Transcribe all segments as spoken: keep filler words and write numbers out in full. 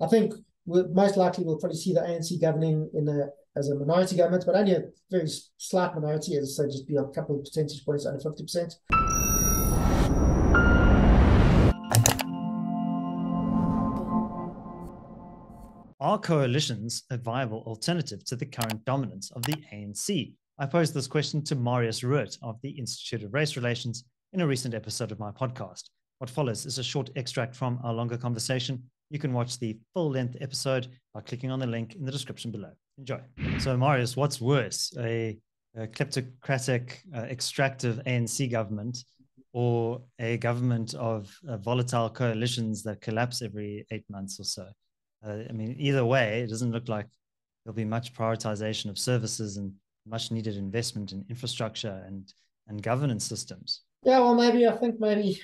I think we're, most likely we'll probably see the A N C governing in a, as a minority government, but only a very slight minority, as I say, just be a couple of percentage points under fifty percent. Are coalitions a viable alternative to the current dominance of the A N C? I posed this question to Marius Roodt of the Institute of Race Relations in a recent episode of my podcast. What follows is a short extract from our longer conversation. You can watch the full-length episode by clicking on the link in the description below. Enjoy. So, Marius, what's worse, a, a kleptocratic, uh, extractive A N C government or a government of uh, volatile coalitions that collapse every eight months or so? Uh, I mean, either way, it doesn't look like there'll be much prioritization of services and much needed investment in infrastructure and, and governance systems. Yeah, well, maybe I think maybe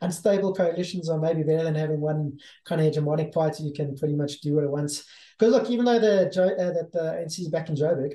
unstable coalitions are maybe better than having one kind of hegemonic party who can pretty much do what it wants. Because look, even though the uh, that the A N C is back in Joburg,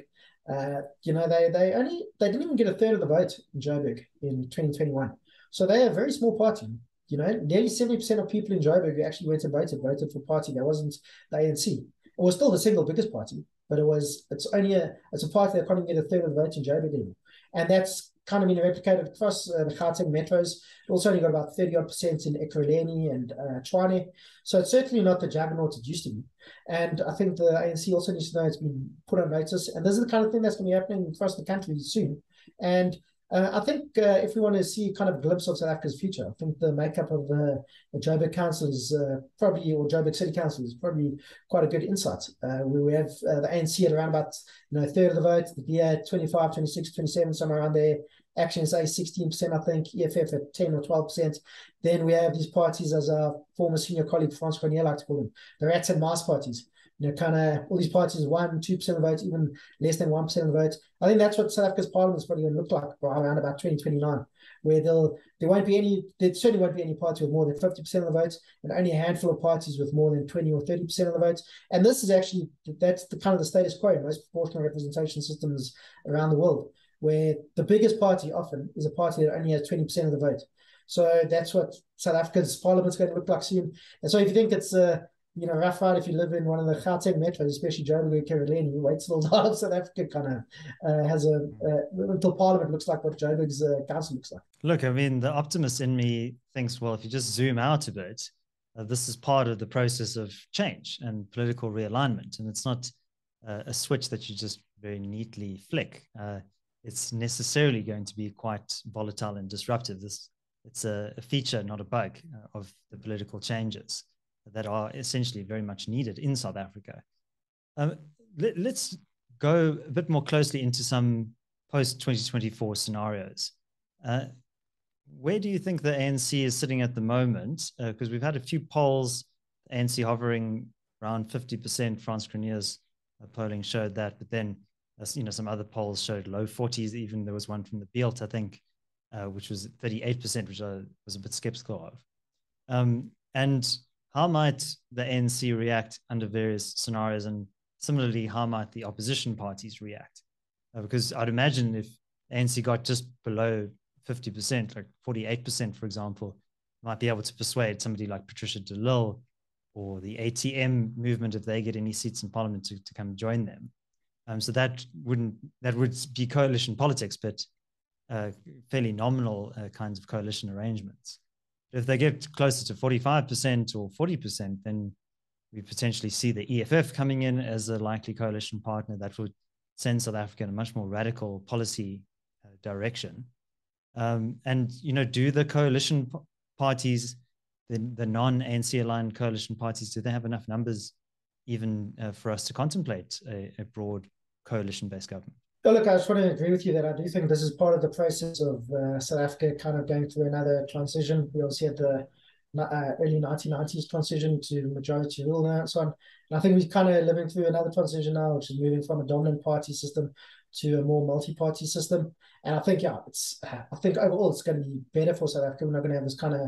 uh, you know, they they only they didn't even get a third of the vote in Joburg in twenty twenty-one. So they are a very small party. You know, nearly seventy percent of people in Joburg who actually went and voted voted for party that wasn't the A N C. It was still the single biggest party, but it was it's only a it's a party that can't even get a third of the vote in Joburg anymore, and that's kind of been replicated across uh, the Gauteng metros. It also only got about thirty odd percent in Ekurhuleni and uh, Chwane. So it's certainly not the juggernaut it used to be. And I think the A N C also needs to know it's been put on notice. And this is the kind of thing that's going to be happening across the country soon. And uh, I think uh, if we want to see kind of a glimpse of South Africa's future, I think the makeup of uh, the Joburg Council is uh, probably, or Joburg City Council is probably quite a good insight. Uh, where we have uh, the A N C at around about, you know, a third of the vote, the D A twenty-five, twenty-six, twenty-seven, somewhere around there. Action S A sixteen percent, I think, E F F at ten or twelve percent. Then we have these parties, as our former senior colleague Francois Nel likes to call them, the rats and mice parties. You know, kind of all these parties, one, two percent of the vote, even less than one percent of the vote. I think that's what South Africa's parliament is probably going to look like around about twenty twenty-nine, where they'll, there won't be any, there certainly won't be any party with more than fifty percent of the vote, and only a handful of parties with more than twenty or thirty percent of the vote. And this is actually, that's the kind of the status quo in most proportional representation systems around the world, where the biggest party often is a party that only has twenty percent of the vote. So that's what South Africa's parliament's going to look like soon. And so if you think it's a you know, rough ride if you live in one of the Gauteng metros, especially Joburg and Ekurhuleni, wait till South Africa kind of uh, has a, uh, until parliament looks like what Joburg's uh, council looks like. Look, I mean, the optimist in me thinks, well, if you just zoom out a bit, uh, this is part of the process of change and political realignment. And it's not uh, a switch that you just very neatly flick. Uh, it's necessarily going to be quite volatile and disruptive. This, it's a, a feature, not a bug, uh, of the political changes that are essentially very much needed in South Africa. Um, let, let's go a bit more closely into some post twenty twenty-four scenarios. Uh, where do you think the A N C is sitting at the moment? Because uh, we've had a few polls, the A N C hovering around fifty percent. Frans Corneer's uh, polling showed that, but then you know, some other polls showed low forties. Even there was one from the B I L T, I think, uh, which was thirty-eight percent, which I was a bit skeptical of. Um, and how might the A N C react under various scenarios? And similarly, how might the opposition parties react? Uh, because I'd imagine if the A N C got just below fifty percent, like forty-eight percent, for example, might be able to persuade somebody like Patricia de Lille or the A T M movement, if they get any seats in parliament, to, to come join them. Um, so that wouldn't that would be coalition politics, but uh, fairly nominal uh, kinds of coalition arrangements. But if they get closer to forty-five percent or forty percent, then we potentially see the E F F coming in as a likely coalition partner that would send South Africa in a much more radical policy uh, direction. Um, and you know, do the coalition parties, the, the non-A N C aligned coalition parties, do they have enough numbers even uh, for us to contemplate a, a broad coalition-based government? Well, look, I just want to agree with you that I do think this is part of the process of uh, South Africa kind of going through another transition. We obviously had the uh, early nineteen nineties transition to majority rule and so on. And I think we're kind of living through another transition now, which is moving from a dominant party system to a more multi-party system. And I think, yeah, it's, I think overall it's going to be better for South Africa. We're not going to have this kind of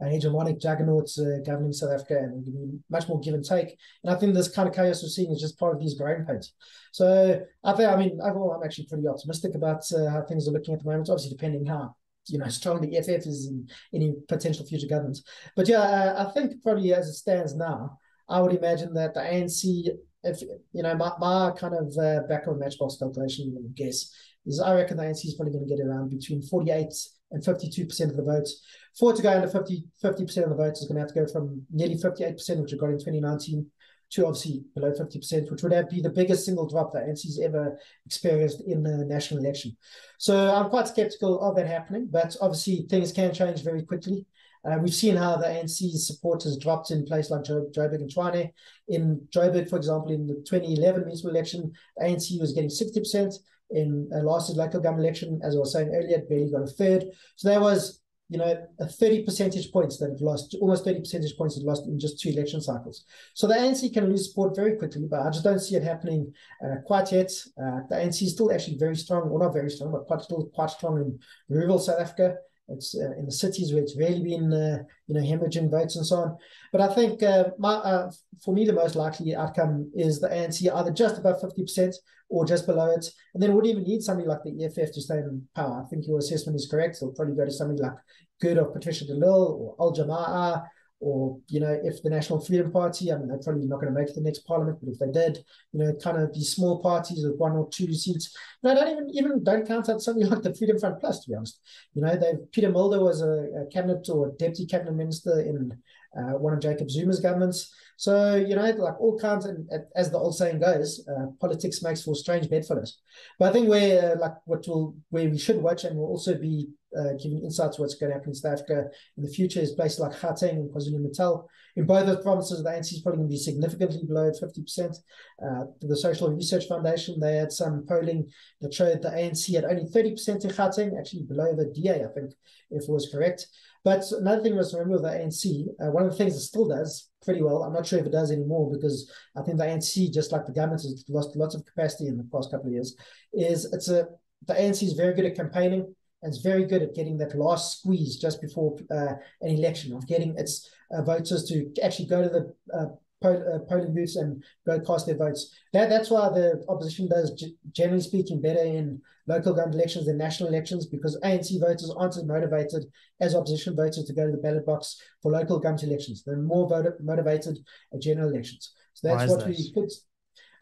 an hegemonic juggernaut uh, governing South Africa, and it'll be much more give and take. And I think this kind of chaos we're seeing is just part of these growing pains. So I think, I mean, overall, I'm actually pretty optimistic about uh, how things are looking at the moment, obviously depending how, you know, strong the E F F is in any potential future government. But yeah, I, I think probably as it stands now, I would imagine that the A N C, if you know, my, my kind of uh, background matchbox calculation, I guess, is I reckon the A N C is probably going to get around between forty-eight and fifty-two percent of the votes. For it to go under fifty percent of the votes, is going to have to go from nearly fifty-eight percent, which it got in twenty nineteen, to obviously below fifty percent, which would have be the biggest single drop that A N C's ever experienced in the national election. So I'm quite skeptical of that happening, but obviously things can change very quickly. Uh, we've seen how the A N C's support has dropped in places like jo Joburg and Chwane. In Joburg, for example, in the twenty eleven municipal election, the A N C was getting sixty percent. In uh, last local government election, as I was saying earlier, it barely got a third. So there was, you know, a thirty percentage points that have lost, almost thirty percentage points have lost in just two election cycles. So the A N C can lose support very quickly, but I just don't see it happening uh, quite yet. Uh, the A N C is still actually very strong, or not very strong, but quite still quite strong in rural South Africa. It's uh, in the cities where it's really been, uh, you know, hemorrhaging votes and so on. But I think uh, my, uh, for me, the most likely outcome is the A N C either just above fifty percent or just below it. And then wouldn't even need somebody like the E F F to stay in power. I think your assessment is correct. They'll probably go to somebody like Good or Patricia de Lille or Al Jamaa, or, you know, if the National Freedom Party, I mean, they're probably not going to make it to the next parliament, but if they did, you know, kind of these small parties with one or two seats. No, don't even, even don't count out something like the Freedom Front Plus, to be honest. You know, they, Peter Mulder was a, a cabinet or a deputy cabinet minister in uh, one of Jacob Zuma's governments. So, you know, like all kinds, and as the old saying goes, uh, politics makes for strange bedfellows. But I think where, uh, like, what will, where we should watch and will also be Uh, giving insights to what's going to happen in South Africa in the future is places like Gauteng and KwaZulu-Natal. In both those provinces, the A N C is probably going to be significantly below fifty percent. Uh, the Social Research Foundation, they had some polling that showed the A N C had only thirty percent in Gauteng, actually below the D A, I think, if it was correct. But another thing was to remember the A N C, uh, one of the things it still does pretty well, I'm not sure if it does anymore because I think the A N C, just like the government, has lost lots of capacity in the past couple of years, is it's a the A N C is very good at campaigning. And it's very good at getting that last squeeze just before uh, an election, of getting its uh, voters to actually go to the uh, poll, uh, polling booths and go cast their votes. That, that's why the opposition does, generally speaking, better in local government elections than national elections, because A N C voters aren't as motivated as opposition voters to go to the ballot box for local government elections. They're more vote motivated at general elections. So that's what that? we put...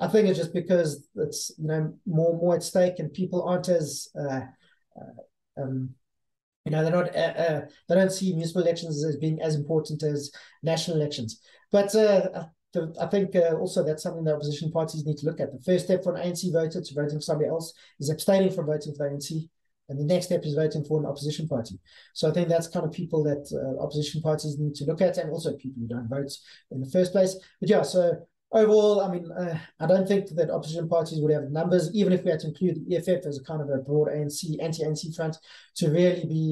I think it's just because it's, you know, more, more at stake and people aren't as... Uh, uh, Um, you know, they're not, uh, uh, they don't see municipal elections as being as important as national elections. But uh, the, I think uh, also that's something that opposition parties need to look at. The first step for an A N C voter to voting for somebody else is abstaining from voting for the A N C. And the next step is voting for an opposition party. So I think that's kind of people that uh, opposition parties need to look at, and also people who don't vote in the first place. But yeah, so... Overall, I mean, uh, I don't think that opposition parties would have numbers, even if we had to include the E F F as a kind of a broad A N C, anti-A N C front, to really be,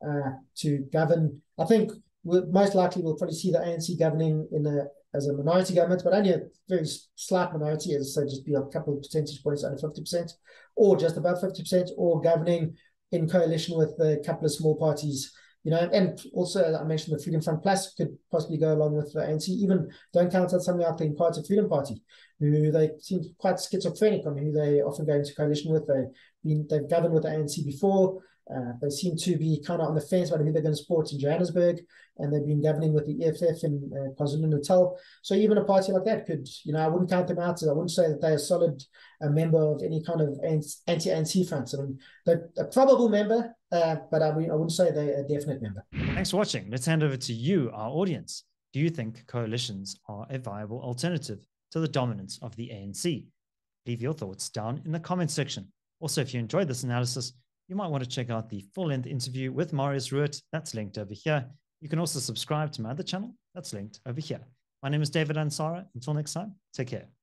uh, to govern. I think we'll, most likely we'll probably see the A N C governing in a, as a minority government, but only a very slight minority, as I say, just be a couple of percentage points under fifty percent, or just about fifty percent, or governing in coalition with a couple of small parties. You know, and also I mentioned the Freedom Front Plus could possibly go along with the A N C. Even don't count out something like the Inkatha Freedom Party, who they seem quite schizophrenic on who they often go into coalition with. They been they've governed with the A N C before. Uh, they seem to be kind of on the fence about who they're going to support in Johannesburg, and they've been governing with the E F F in uh, KwaZulu-Natal. So even a party like that could, you know, I wouldn't count them out. I wouldn't say that they're a solid uh, member of any kind of anti-A N C front. I mean, they're a probable member, uh, but I, mean, I wouldn't say they're a definite member. Thanks for watching. Let's hand over to you, our audience. Do you think coalitions are a viable alternative to the dominance of the A N C? Leave your thoughts down in the comment section. Also, if you enjoyed this analysis, you might want to check out the full-length interview with Marius Roodt. That's linked over here. You can also subscribe to my other channel. That's linked over here. My name is David Ansara. Until next time, take care.